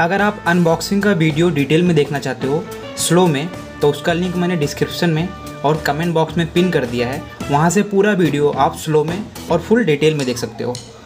अगर आप अनबॉक्सिंग का वीडियो डिटेल में देखना चाहते हो स्लो में, तो उसका लिंक मैंने डिस्क्रिप्शन में और कमेंट बॉक्स में पिन कर दिया है। वहाँ से पूरा वीडियो आप स्लो में और फुल डिटेल में देख सकते हो।